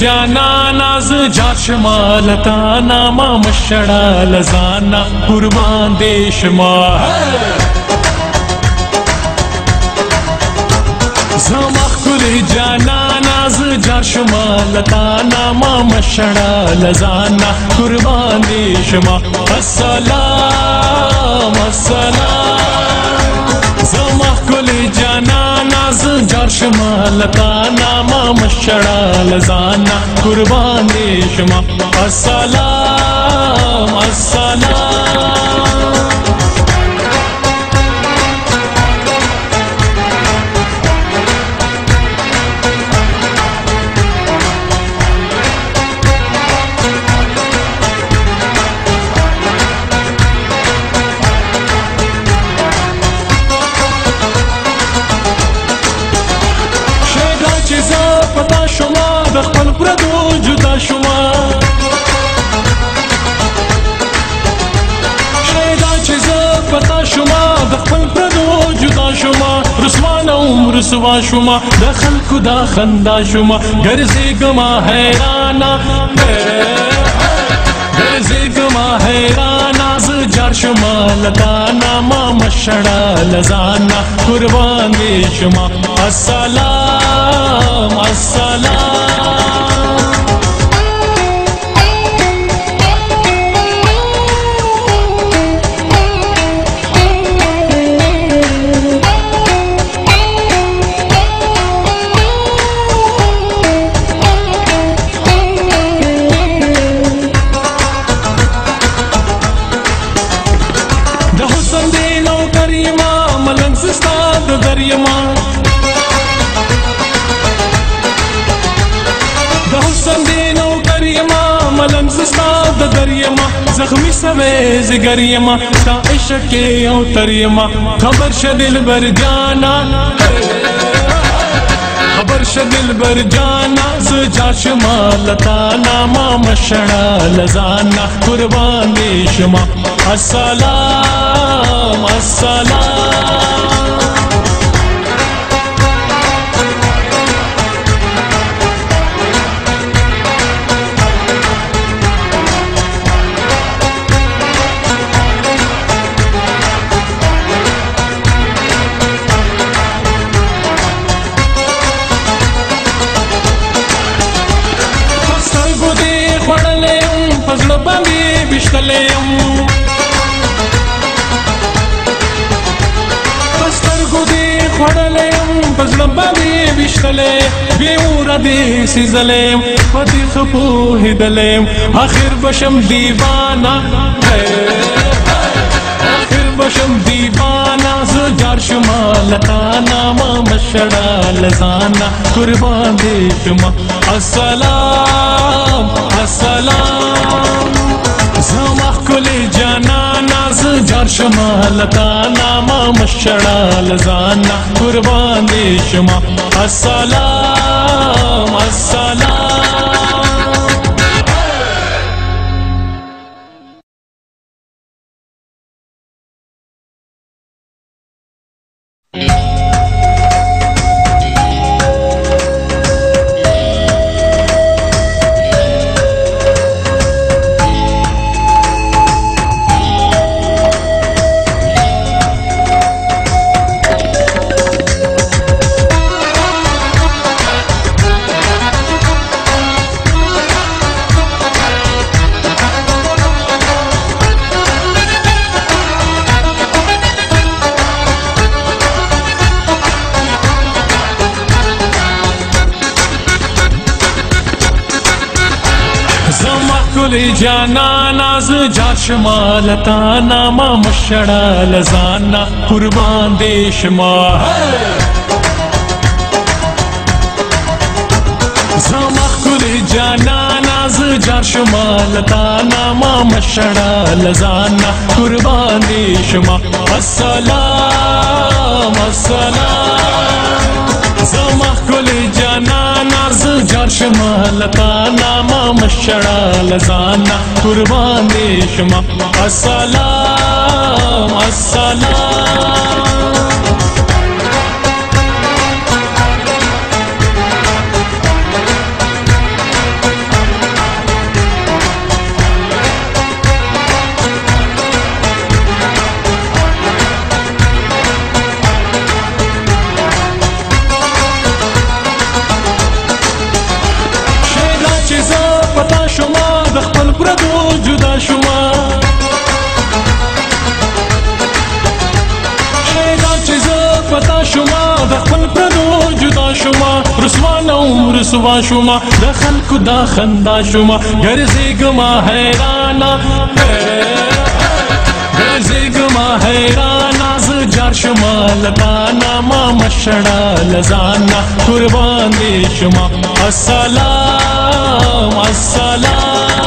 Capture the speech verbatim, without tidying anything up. जाना नाज जाशमा लताना मामशड़ा लजाना कुर्बान देश माँ जमाकुल जाना नाज जाशमा लताना मामशड़ा लजाना कुर्बान देश माँ अस्सलाम अस्सलाम जमाकुल जाना नाज जाशमा लताना मशड़ा लजाना कुर्बान देश माँ अस्सलाम अस्सलाम रसवा शुमा दखल खुदा खंदा शुमा घर से गमा हैराना घर से गमा हैराना जार शुमा लताना माँ मशड़ा लजाना कुर्बान शुमा अस्सलाम अस्सलाम जख्मी सवेज गरियमा शाइशक के औतरियमा खबर श दिल बर जाना खबर श दिल बर जाना जाशमा लताना माँ मशड़ा लजाना कुर्बान देशमा अस्सलाम अस्सलाम सिजलेम पति खपू हिदलेम आखिर बशम दीवाना आखिर बशम दीवाना जार शुमा लताना माँ मशड़ा लजाना कुर्बान देश माँ अस्सलाम अस्सलाम जमा कुले जाना नाज जार शुमा लताना माँ मशड़ा लजाना कुर्बान देश माँ अस्सलाम अस्सलाम जाना नाज जाशमा लताना माँ मशड़ा लजाना कुर्बान देश माँ जमाकुल जाना नाज जाशमा लताना माँ मशड़ा लजाना कुर्बान देश माँ अस्सलाम अस्सलाम जमाकुल जाना नाज जाशमा लताना मशड़ा लजाना कुर्बान देश माँ अस्सलाम अस्सलाम नम्र सुबह शुमा दखल खुदा खंदा शुमा घर से गमा है राना घर से गमा है राना जार शुमा लताना मामा शड़ा लजाना कुर्बान दे शुमा अस्सलाम अस्सलाम।